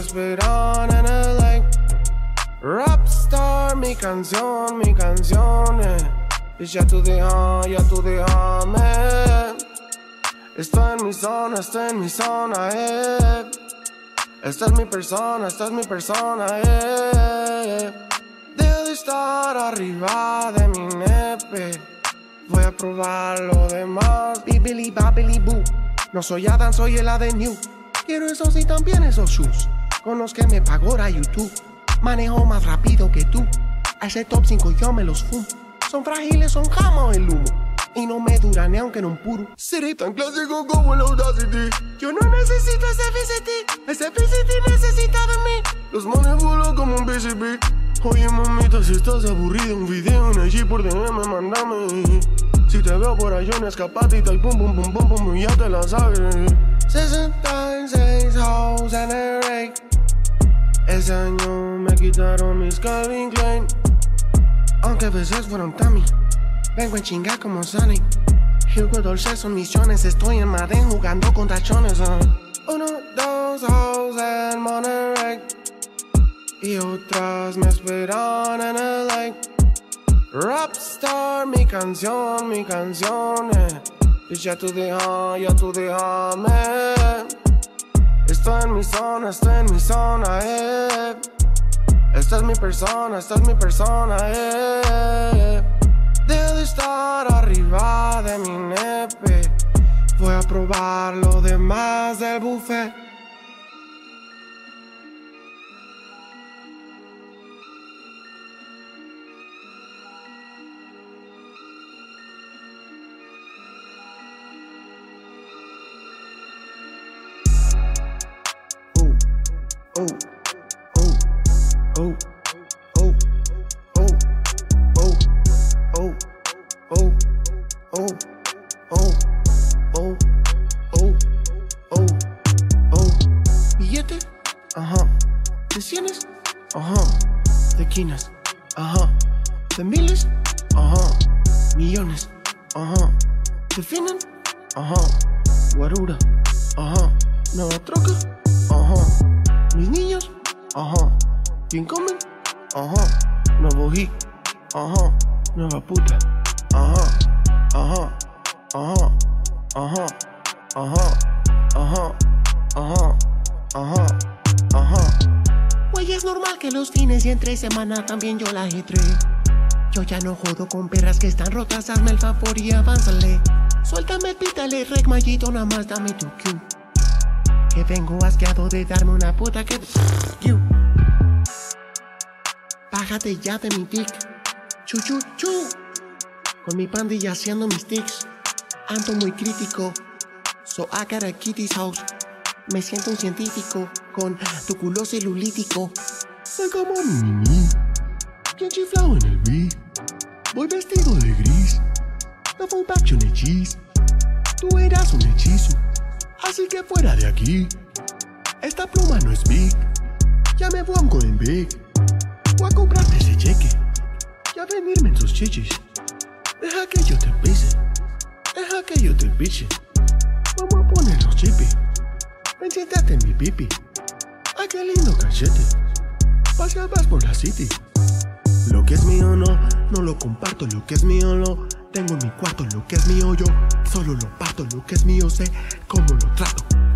es verán en el like. Rapstar, mi canción, y ya tú déjame. Estoy en mi zona, Esta es mi persona, esta es mi persona, Debo de estar arriba de mi nepe. Voy a probar lo demás. Bibili, babili, boo. No soy Adam, soy el Aden New. Quiero esos y también esos shoes. Con los que me pagó la YouTube. Manejo más rápido que tú. A ese top 5 yo me los fumo. Son frágiles, son jamás el humo. Y no me dura ni aunque en un puro. Seré tan clásico como el Audacity. Yo no necesito ese PCT necesita de mí. Los manes vuelan como un PCB. Oye mamita, si estás aburrido, un video en IG por DM, mandame. Si te veo por allá, no escapate y tal, pum pum pum pum pum, ya te la sabes. 66 hoes en el rake. Ese año me quitaron mis Kevin Klein. Aunque a veces fueron Tommy. Vengo en chinga como Sonic. Hugo, Dulce son misiones. Estoy en Madden jugando con tachones. Uno, dos, hoes en Monerick. Y otras me esperan en el like. Rapstar, mi canción, Y ya tú déjame. Estoy en mi zona, Esta es mi persona, esta es mi persona, Debo de estar arriba de mi nepe. Voy a probar lo demás del buffet. Billete, de cienes, de quinas, de miles, millones, de finan, guarura, nueva troca, mis niños, bien comen, nuevo hit, nueva puta, Güey, es normal que los fines y entre semana también yo la ajetré. Yo ya no jodo con perras que están rotas, hazme el favor y avánzale. Suéltame, pítale, rec, mallito, nada más dame tu cue. Que vengo asqueado de darme una puta que... Bájate ya de mi dick. Chu. Con mi pandilla haciendo mis tics. Ando muy crítico. So I got a kitty's house. Me siento un científico con tu culo celulítico. Soy como Mimi, bien chiflado en el beat. Voy vestido de gris. No fue un pacho un hechizo. Tú eras un hechizo. Así que fuera de aquí. Esta pluma no es big. Ya me voy a un golden big. Voy a comprarme ese cheque. Ya venirme en sus chichis. Deja que yo te pise. Deja que yo te piche. Vamos a poner los chipis. Ven, siéntate en mi pipi. Ay, qué lindo cachete. Paseabas por la city. Lo que es mío no, no lo comparto. Lo que es mío lo tengo en mi cuarto. Lo que es mío yo, solo lo parto. Lo que es mío sé cómo lo trato.